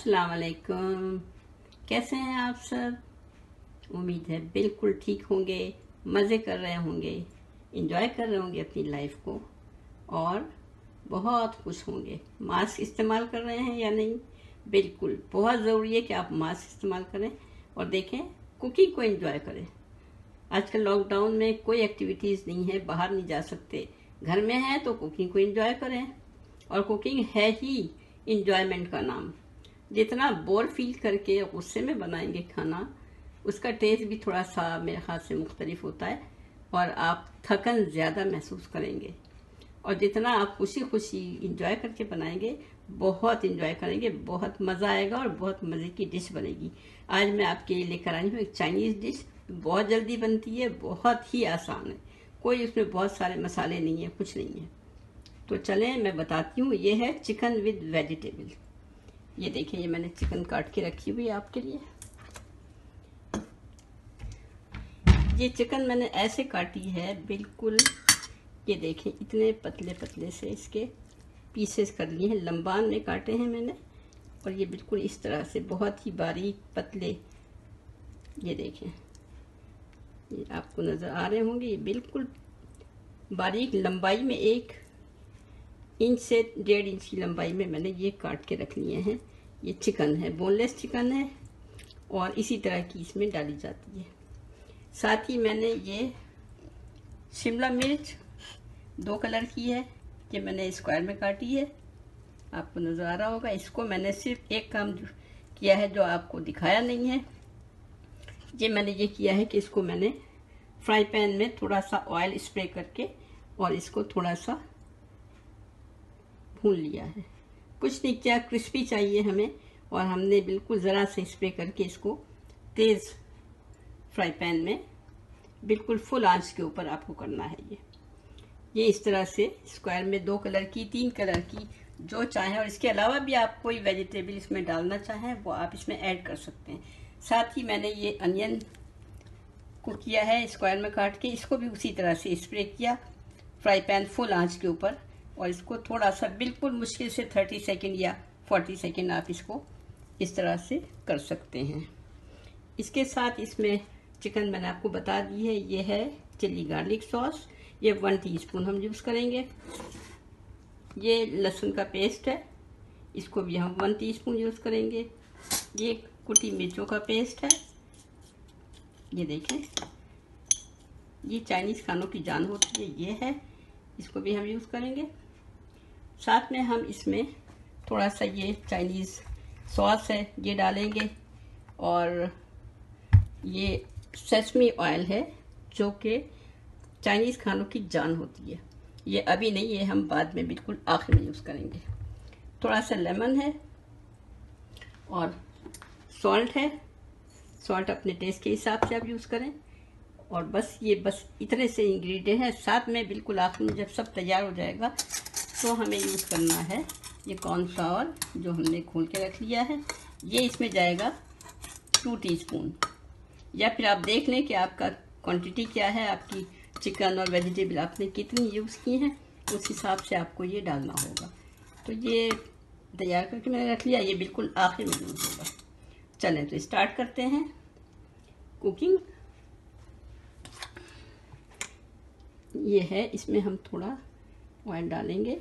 अस्सलाम वालेकुम, कैसे हैं आप सब। उम्मीद है बिल्कुल ठीक होंगे, मज़े कर रहे होंगे, इंजॉय कर रहे होंगे अपनी लाइफ को और बहुत खुश होंगे। मास्क इस्तेमाल कर रहे हैं या नहीं, बिल्कुल बहुत ज़रूरी है कि आप मास्क इस्तेमाल करें और देखें, कुकिंग को एंजॉय करें। आजकल लॉकडाउन में कोई एक्टिविटीज़ नहीं है, बाहर नहीं जा सकते, घर में हैं तो कुकिंग को एंजॉय करें। और कुकिंग है ही इंजॉयमेंट का नाम। जितना बोर फील करके गुस्से में बनाएंगे खाना, उसका टेस्ट भी थोड़ा सा मेरे ख्याल से मुख्तलिफ होता है और आप थकन ज़्यादा महसूस करेंगे। और जितना आप खुशी खुशी इंजॉय करके बनाएंगे, बहुत इंजॉय करेंगे, बहुत मज़ा आएगा और बहुत मज़े की डिश बनेगी। आज मैं आपके लिए लेकर आई हूँ एक चाइनीज़ डिश, बहुत जल्दी बनती है, बहुत ही आसान है, कोई उसमें बहुत सारे मसाले नहीं है, कुछ नहीं है। तो चलें मैं बताती हूँ। ये है चिकन विद वेजिटेबल। ये देखिए, ये मैंने चिकन काट के रखी हुई है आपके लिए। ये चिकन मैंने ऐसे काटी है, बिल्कुल ये देखें, इतने पतले पतले से इसके पीसेस कर लिए हैं, लंबान में काटे हैं मैंने। और ये बिल्कुल इस तरह से बहुत ही बारीक पतले, ये देखें, ये आपको नज़र आ रहे होंगे, ये बिल्कुल बारीक लंबाई में 1 इंच से 1.5 इंच की लंबाई में मैंने ये काट के रख लिए हैं। ये चिकन है, बोनलेस चिकन है और इसी तरह की इसमें डाली जाती है। साथ ही मैंने ये शिमला मिर्च 2 कलर की है, ये मैंने स्क्वायर में काटी है, आपको नज़र आ रहा होगा। इसको मैंने सिर्फ एक काम किया है जो आपको दिखाया नहीं है, ये मैंने ये किया है कि इसको मैंने फ्राई पैन में थोड़ा सा ऑयल स्प्रे करके और इसको थोड़ा सा भून लिया है। कुछ नहीं किया, क्रिस्पी चाहिए हमें और हमने बिल्कुल ज़रा से स्प्रे करके इसको तेज़ फ्राई पैन में बिल्कुल फुल आंच के ऊपर आपको करना है। ये इस तरह से स्क्वायर में 2 कलर की 3 कलर की जो चाहें, और इसके अलावा भी आप कोई वेजिटेबल इसमें डालना चाहें वो आप इसमें ऐड कर सकते हैं। साथ ही मैंने ये अनियन को किया है स्क्वायर में काट के, इसको भी उसी तरह से स्प्रे किया फ्राई पैन फुल आंच के ऊपर और इसको थोड़ा सा बिल्कुल मुश्किल से 30 सेकेंड या 40 सेकेंड आप इसको इस तरह से कर सकते हैं। इसके साथ इसमें चिकन मैंने आपको बता दी है। ये है चिली गार्लिक सॉस, ये 1 टीस्पून हम यूज़ करेंगे। ये लहसुन का पेस्ट है, इसको भी हम 1 टीस्पून यूज़ करेंगे। ये कुटी मिर्चों का पेस्ट है, ये देखें, ये चाइनीज़ खानों की जान होती है, ये है, इसको भी हम यूज़ करेंगे। साथ में हम इसमें थोड़ा सा ये चाइनीज़ सॉस है ये डालेंगे और ये सेसमी ऑयल है जो कि चाइनीज़ खानों की जान होती है, ये अभी नहीं, ये हम बाद में बिल्कुल आखिर में यूज़ करेंगे। थोड़ा सा लेमन है और सॉल्ट है, सॉल्ट अपने टेस्ट के हिसाब से आप यूज़ करें। और बस ये इतने से इंग्रेडिएंट हैं। साथ में बिल्कुल आखिर में जब सब तैयार हो जाएगा तो हमें यूज़ करना है ये कॉर्नफ्लावर जो हमने घोल के रख लिया है, ये इसमें जाएगा 2 टीस्पून। या फिर आप देख लें कि आपका क्वांटिटी क्या है, आपकी चिकन और वेजिटेबल आपने कितनी यूज़ की हैं, उस हिसाब से आपको ये डालना होगा। तो ये तैयार करके मैंने रख लिया, ये बिल्कुल आखिर में यूज़ होगा। चलें तो स्टार्ट करते हैं कुकिंग। ये है, इसमें हम थोड़ा ऑयल डालेंगे,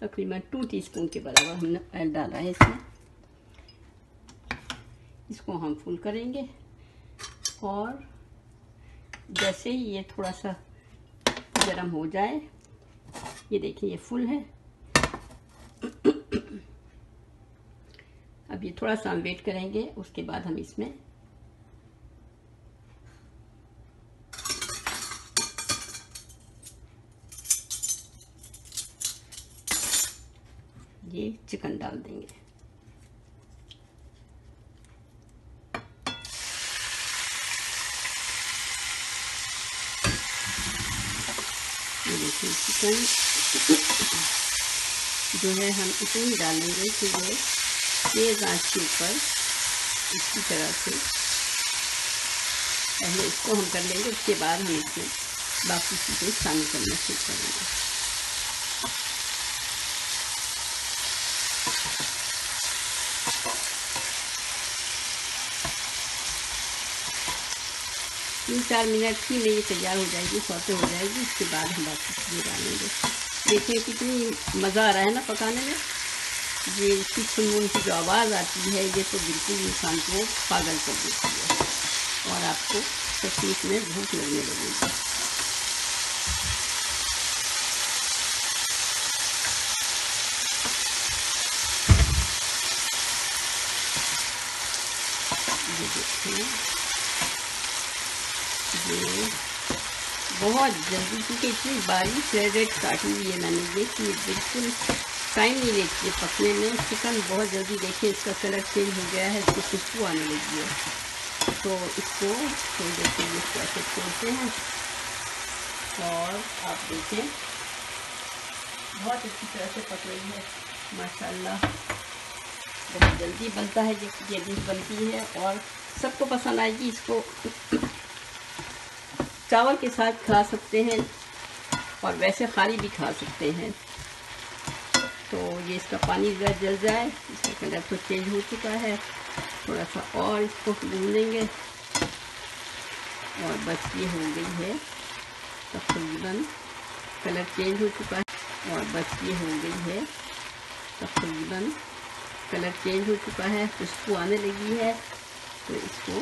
तकरीबन 2 टीस्पून के बराबर हमने ऑयल डाला है इसमें। इसको हम फुल करेंगे और जैसे ही ये थोड़ा सा गर्म हो जाए, ये देखिए ये फुल है। अब ये थोड़ा सा हम वेट करेंगे, उसके बाद हम इसमें ये चिकन डाल देंगे। ये देखिए चिकन जो है हम इतनी डालेंगे कि ये तेज़ आंच के ऊपर इसी तरह से पहले इसको हम कर लेंगे, उसके बाद हम इसमें बाकी चीज़ें शामिल करना शुरू करेंगे। 3-4 मिनट ही में ये तैयार हो जाएगी, सौते हो जाएगी। इसके बाद हम बाकी चीज़ें डालेंगे। देखिए कितनी मज़ा आ रहा है ना पकाने में। ये उसकी सुनमुन की जो आवाज़ आती है ये तो बिल्कुल इंसान को पागल कर देती है और आपको सचमुच में भूख लगने लगेगी। ये देखिए ये बहुत जल्दी, क्योंकि इतनी बारीक स्लाइडेड काटी हुई है मैंने, देखिए बिल्कुल टाइम नहीं लेती है पकने में। चिकन बहुत जल्दी, देखिए इसका कलर चेंज हो गया है, इसकी खुशबू आने लगी है। तो इसको छोड़ देते हैं, इसको ऐसे छोड़ते हैं और आप देखें बहुत अच्छी तरह से पक रही है माशाल्लाह। बहुत जल्दी बनता है ये डिश बनती है और सबको पसंद आएगी। इसको चावल के साथ खा सकते हैं और वैसे खाली भी खा सकते हैं। तो ये इसका पानी ज़रा जल जाए, इसका कलर तो चेंज हो चुका है, थोड़ा सा और इसको भूनेंगे और बस ये हो गई है तकरीबन, कलर चेंज हो चुका है और बस ये हो गई है तकरीबन, कलर चेंज हो चुका है, खुशबू आने लगी है। तो इसको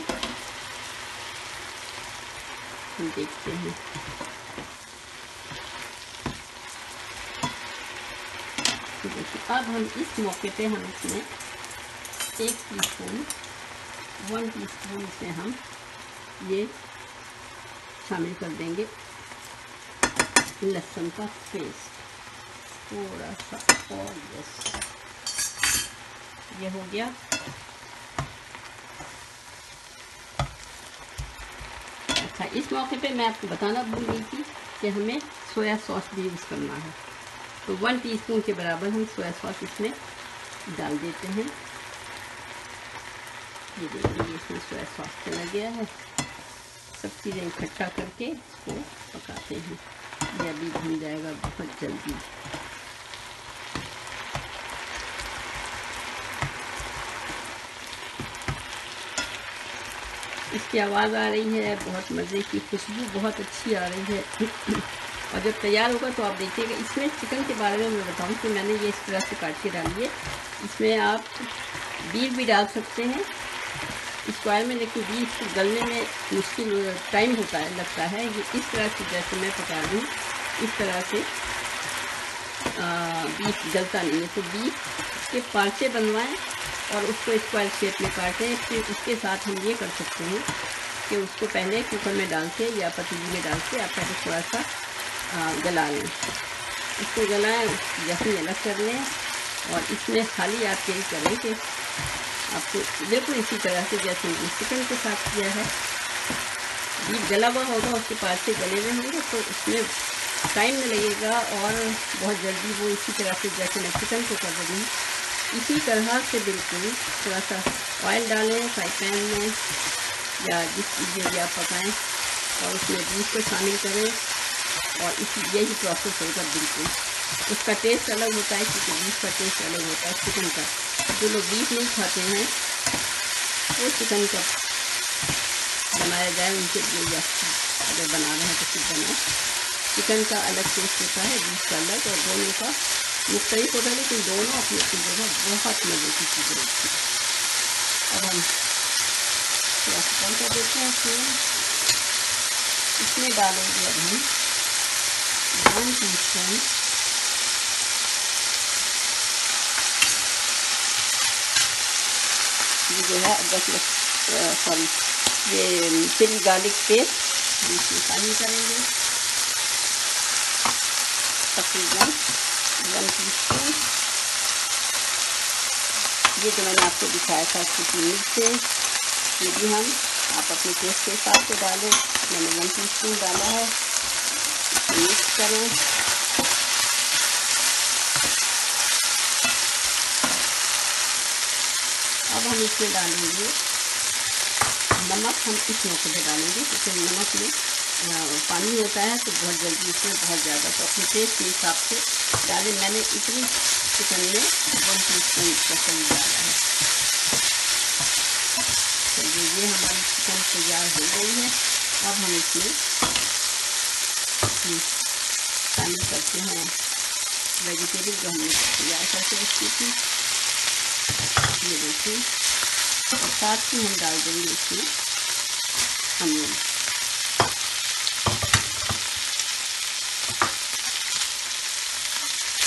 हम देखते हैं। तो देखिए अब हम इस मौके पे हम इसमें 1 टीस्पून से हम ये शामिल कर देंगे लहसुन का पेस्ट, थोड़ा सा और बस ये हो गया। अच्छा इस मौके पे मैं आपको बताना भूल गई थी कि हमें सोया सॉस भी यूज़ करना है। तो 1 टीस्पून के बराबर हम सोया सॉस इसमें डाल देते हैं। ये देखिए इसमें सोया सॉस चला गया है। सब चीज़ें इकट्ठा करके इसको पकाते हैं, ये अभी भून जाएगा बहुत जल्दी। इसकी आवाज़ आ रही है, बहुत मज़े की खुशबू बहुत अच्छी आ रही है। और जब तैयार होगा तो आप देखिएगा। इसमें चिकन के बारे में मैं बताऊं कि मैंने ये इस तरह से काट के डाली है। इसमें आप बीफ भी डाल सकते हैं स्क्वायर में, लेकिन बीफ को गलने में मुश्किल टाइम होता है, लगता है। ये इस तरह से जैसे मैं पका रही हूँ इस तरह से बीफ गलता नहीं है। तो बीफ के पार्चे बनवाएँ और उसको स्क्वायर शेप में काटें। फिर उसके साथ हम ये कर सकते हैं कि उसको पहले कुकर में डाल के या पतीली में डाल के आप पहले थोड़ा सा गला लें, इसको गलाएँ जैसे अलग कर लें और इसमें खाली आप यही करें कि आपको बिल्कुल इसी तरह से जैसे चिकन के साथ किया है। बीफ गला हुआ होगा, उसके पास से गले हुए होंगे तो इसमें टाइम में लगेगा और बहुत जल्दी वो इसी तरह से जैसे मैं चिकन को कर रही हूँ इसी तरह से बिल्कुल थोड़ा सा ऑयल डालें फ्राई पैन में या जिस चीज़ें भी आप पकाएँ और उसमें बीफ को शामिल करें और इसी यही प्रोसेस होगा बिल्कुल। उसका टेस्ट अलग होता है क्योंकि बीफ का टेस्ट अलग होता है चिकन का। जो लोग बीफ नहीं खाते हैं वो चिकन का बनाया जाए उनके लिए, अगर बना रहे हैं तो फिर बनाए। चिकन का अलग टेस्ट होता है, बीफ का अलग, और दोनों का मुख्तलिफ होता है, लेकिन दोनों अपनी जगह बहुत मजे की चीज़ें होती है। अब हम थोड़ा सा कम कर देते हैं, फिर इसमें डालेंगे अब हम 1 टीस्पून ये जो है सॉरी ये चिली गार्लिक पेस्ट इसमें शामिल करेंगे तकरीबन 1 टीस्पून। ये जो मैंने आपको दिखाया था उसकी मिर्च ये भी हम आप अपने टेस्ट के हिसाब से डालें। मैंने 1 टीस्पून डाला है, मिक्स करें। अब हम इसमें डालेंगे नमक, हम इस मौके पर डालेंगे क्योंकि नमक में पानी होता है तो बहुत जल्दी इसमें बहुत ज़्यादा, तो अपने टेस्ट के हिसाब से डालें। मैंने इतनी चिकन में 1 टीस्पून पसंद डाला है। चलिए ये हमारी चिकन तैयार हो गई है। अब हम इसमें शामिल करते हैं वेजिटेबल जो हमने तैयार करके रखी थी, ये देखिए। और साथ ही हम डाल देंगे इसमें अनियन।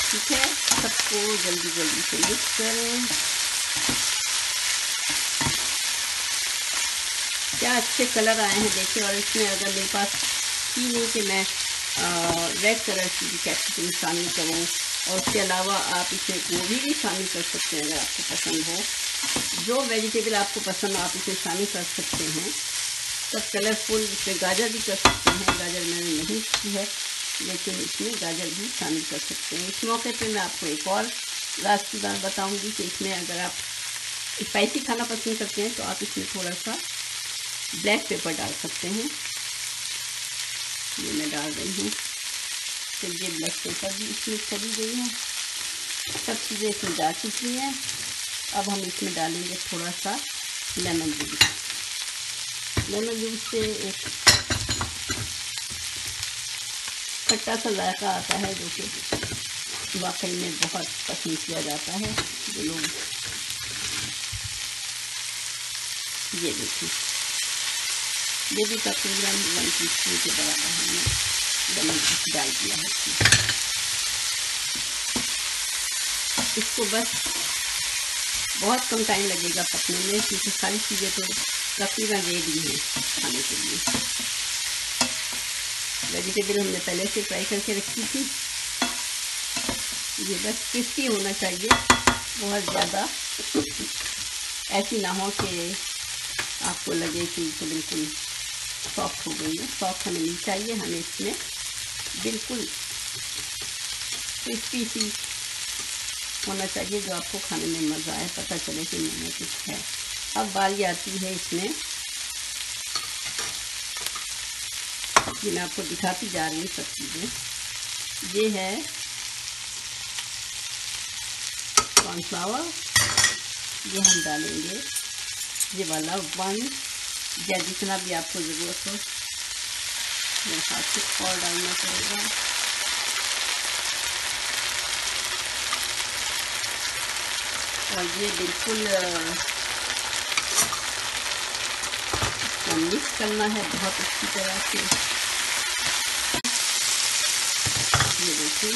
ठीक है, सबको जल्दी जल्दी से मिक्स करें। क्या अच्छे कलर आए हैं देखिए। और इसमें अगर मेरे पास ही नहीं कि मैं रेड कलर की भी कैप्सिकम शामिल करूँ, और उसके अलावा आप इसमें गोभी भी शामिल कर सकते हैं अगर आपको पसंद हो। जो वेजिटेबल आपको पसंद हो आप इसमें शामिल कर सकते हैं। सब कलरफुल इसमें गाजर भी कर सकते हैं, गाजर मैंने नहीं की है लेकिन इसमें गाजर भी शामिल कर सकते हैं। इस मौके पर मैं आपको एक और राज की बात बताऊँगी कि इसमें अगर आप स्पाइसी खाना पसंद करते हैं तो आप इसमें थोड़ा सा ब्लैक पेपर डाल सकते हैं। ये मैं डाल रही हूँ, तो ये ब्लैक पेपर भी इसमें चली गई है। सब चीज़ें इसमें डाल चुकी हैं। अब हम इसमें डालेंगे थोड़ा सा लेमन जूस। लेमन जूस से एक खट्टा सा जायका आता है जो कि वाकई में बहुत पसंद किया जाता है जो लोग। ये देखिए, ये भी का प्रोग्राम 1 टीस्पून के बराबर हमने लेमन जूस डाल दिया है। इसको बस बहुत कम टाइम लगेगा पकने में, क्योंकि सारी चीज़ें तो तकरीबन रेडी हैं खाने के लिए। वेजिटेबल हमने पहले से फ्राई करके रखी थी। ये बस क्रिस्पी होना चाहिए, बहुत ज़्यादा ऐसी ना हो कि आपको लगे कि तो बिल्कुल सॉफ्ट हो गई है। सॉफ्ट हमें नहीं चाहिए, हमें इसमें बिल्कुल क्रिस्पी सी होना चाहिए जो आपको खाने में मज़ा आए, पता चले कि मैंने कुछ है। अब बारी आती है इसमें, ये मैं आपको दिखाती जा रही हूँ सब चीज़ें। ये है कॉर्नफ्लावर, ये हम डालेंगे ये वाला 1 या जितना भी आपको ज़रूरत हो, मेरे साथ से और डालना पड़ेगा। और ये बिल्कुल मिक्स करना है बहुत अच्छी तरह से। ये देखिए,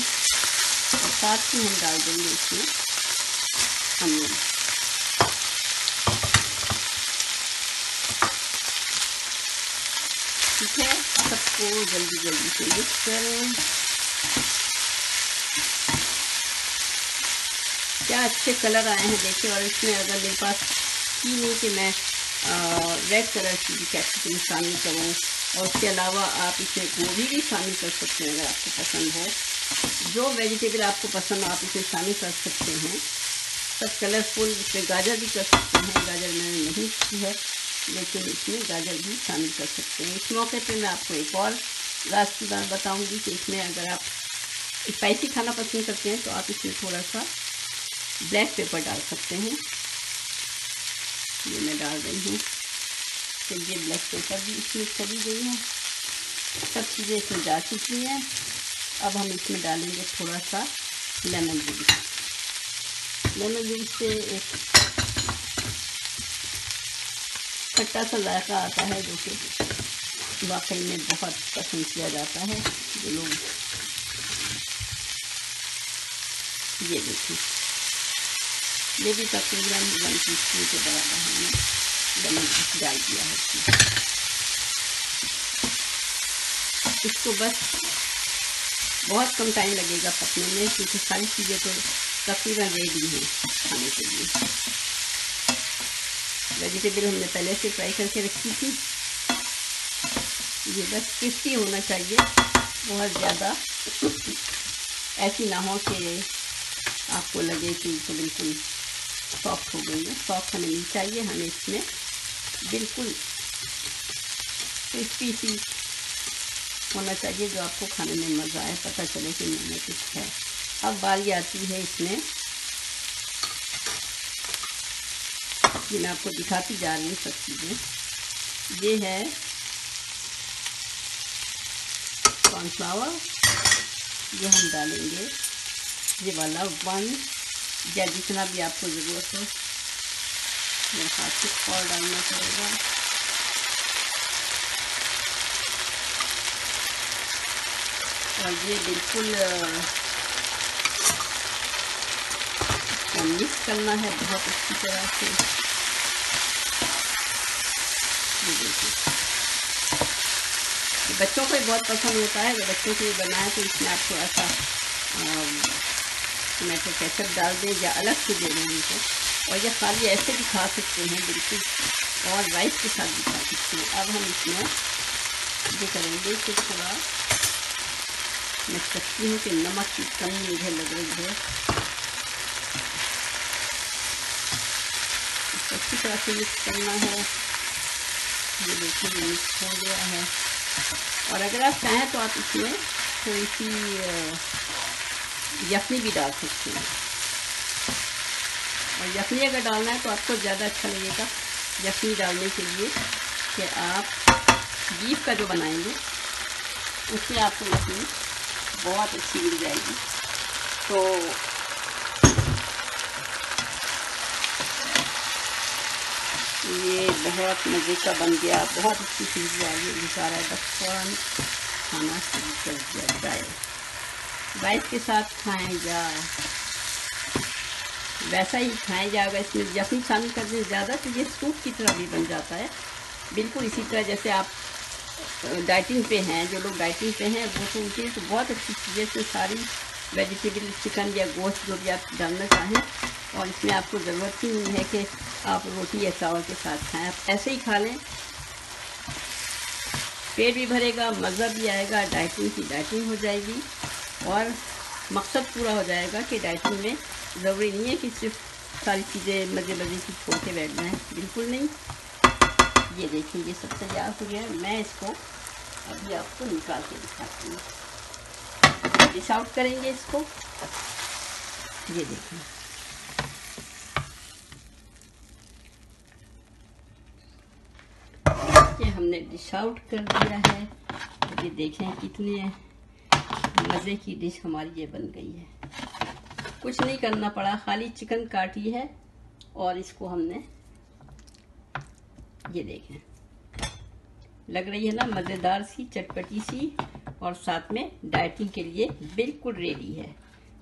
और साथ ही हम डाल देंगे इसमें अनियन। ठीक है, सबको जल्दी जल्दी से मिक्स करें। क्या अच्छे कलर आए हैं देखिए। और इसमें अगर मेरे पास ही नहीं कि मैं रेड कलर की भी कैप्सिकम शामिल करूँ, और उसके अलावा आप इसमें गोभी भी शामिल कर सकते हैं अगर आपको पसंद हो। जो वेजिटेबल आपको पसंद हो आप इसे शामिल कर सकते हैं। सब कलरफुल इसमें गाजर भी कर सकते हैं, गाजर मैंने नहीं की है लेकिन इसमें गाजर भी शामिल कर सकते हैं। इस मौके पे मैं आपको एक और राज की बात बताऊँगी कि इसमें अगर आप स्पाइसी खाना पसंद करते हैं तो आप इसमें थोड़ा सा ब्लैक पेपर डाल सकते हैं। ये मैं डाल रही हूँ, तो ये ब्लैक पेपर भी इसमें चली गई है। सब चीज़ें इसमें जा चुकी हैं। अब हम इसमें डालेंगे थोड़ा सा लेमन जूस। लेमन जूस से एक खट्टा सा जायका आता है जो कि वाकई में बहुत पसंद किया जाता है जो लोग। ये देखिए, ये भी तकरीबन 1 टीस्पून के बराबर हमने लेमन जूस डाल दिया है। इसको बस बहुत कम टाइम लगेगा पकने में, क्योंकि सारी चीज़ें तो तकरीबन रेडी हैं खाने के लिए। वेजिटेबल हमने पहले से फ्राई करके रखी थी। ये बस क्रिस्पी होना चाहिए, बहुत ज़्यादा ऐसी ना हो कि आपको लगे कि तो बिल्कुल सॉफ्ट हो गई है। सॉफ्ट हमें नहीं चाहिए, हमें इसमें बिल्कुल क्रिस्पी सी होना चाहिए जो आपको खाने में मज़ा आए, पता चले कि मैंने कुछ है। अब बारी आती है इसमें, ये मैं आपको दिखाती जा रही हूँ सब चीज़ें। ये है कॉर्नफ्लावर जो हम डालेंगे, ये वाला 1 या जितना भी आपको ज़रूरत हो। मेरे हाथ से और डालना पड़ेगा। और ये बिल्कुल मिक्स करना है बहुत अच्छी तरह से। ये देखिए, बच्चों को बहुत पसंद होता है। अगर बच्चों के लिए बनाए तो इसमें आप थोड़ा सा टमाटो केचप डाल दें या अलग से दे दें उनको। और ये खाली ऐसे भी खा सकते हैं बिल्कुल, और राइस के साथ भी खा सकते हैं। अब हम इसमें ये करेंगे कि थोड़ा, मैं सकती हूँ कि नमक की कमी मुझे लग रही है, अच्छी तरह से मिक्स करना है। ये देखिए मिक्स हो गया है। और अगर आप चाहें तो आप इसमें थोड़ी सी यखनी भी डाल सकते हैं। और यखनी अगर डालना है तो आपको ज़्यादा अच्छा लगेगा यखनी डालने के लिए, कि आप बीफ का जो बनाएंगे उसमें आपको यखनी बहुत अच्छी मिल जाएगी। तो ये बहुत मज़े का बन गया, बहुत अच्छी चीज़ आई है। सारा बचपन खाना शुरू कर दिया जाए, राइस के साथ खाएँ या वैसा ही खाएँ या अगर इसमें यखनी शामिल कर दें ज़्यादा तो ये सूप की तरह भी बन जाता है। बिल्कुल इसी तरह जैसे आप डाइटिंग पे हैं, जो लोग डाइटिंग पे हैं वो तो उनके तो बहुत अच्छी चीज़ें से सारी वेजिटेबल, चिकन या गोश्त जो भी आप डालना चाहें। और इसमें आपको ज़रूरत ही नहीं है कि आप रोटी या चावल के साथ खाएं, आप ऐसे ही खा लें। पेट भी भरेगा, मज़ा भी आएगा, डाइटिंग की डाइटिंग हो जाएगी और मकसद पूरा हो जाएगा। कि डाइटिंग में ज़रूरी नहीं है कि सिर्फ सारी चीज़ें मज़े की छोड़ के बैठ जाएँ, बिल्कुल नहीं। ये देखिए ये सब तैयार हो गया है। मैं इसको अभी आपको निकाल के दिखाती हूँ। डिश आउट करेंगे इसको। ये देखिए हमने डिश आउट कर दिया है। ये देखें कितने मज़े की डिश हमारी ये बन गई है। कुछ नहीं करना पड़ा, खाली चिकन काटी है और इसको हमने, ये देखें लग रही है ना मज़ेदार सी, चटपटी सी, और साथ में डाइटिंग के लिए बिल्कुल रेडी है।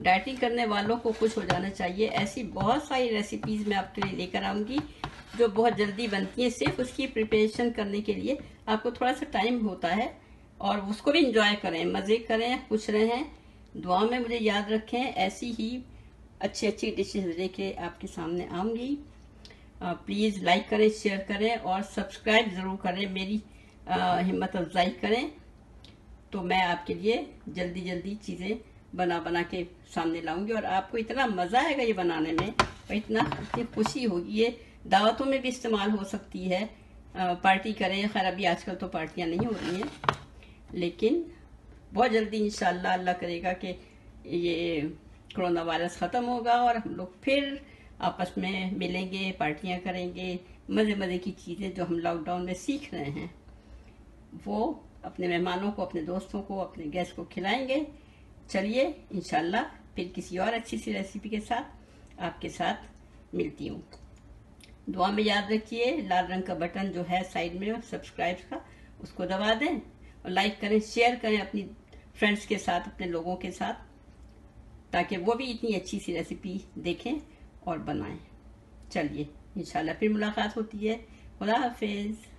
डाइटिंग करने वालों को खुश हो जाना चाहिए। ऐसी बहुत सारी रेसिपीज़ मैं आपके लिए लेकर आऊँगी जो बहुत जल्दी बनती है। सिर्फ उसकी प्रिपरेशन करने के लिए आपको थोड़ा सा टाइम होता है। और उसको भी इंजॉय करें, मज़े करें, खुश रहें। दुआ में मुझे याद रखें। ऐसी ही अच्छी अच्छी डिशेज लेके आपके सामने आऊँगी। प्लीज़ लाइक करें, शेयर करें और सब्सक्राइब ज़रूर करें, मेरी हिम्मत अफजाई करें। तो मैं आपके लिए जल्दी जल्दी चीज़ें बना बना के सामने लाऊँगी और आपको इतना मज़ा आएगा ये बनाने में और इतनी खुशी होगी। ये दावतों में भी इस्तेमाल हो सकती है, पार्टी करें। खैर अभी आजकल तो पार्टियां नहीं हो रही हैं, लेकिन बहुत जल्दी इंशाल्लाह अल्लाह करेगा कि ये कोरोना वायरस ख़त्म होगा और हम लोग फिर आपस में मिलेंगे, पार्टियां करेंगे, मज़े की चीज़ें जो हम लॉकडाउन में सीख रहे हैं वो अपने मेहमानों को, अपने दोस्तों को, अपने गेस्ट को खिलाएँगे। चलिए इंशाल्लाह फिर किसी और अच्छी सी रेसिपी के साथ आपके साथ मिलती हूँ। दुआ में याद रखिए। लाल रंग का बटन जो है साइड में सब्सक्राइब का, उसको दबा दें और लाइक करें, शेयर करें अपनी फ्रेंड्स के साथ, अपने लोगों के साथ, ताकि वो भी इतनी अच्छी सी रेसिपी देखें और बनाएं। चलिए इंशाल्लाह फिर मुलाकात होती है। खुदा हाफिज़।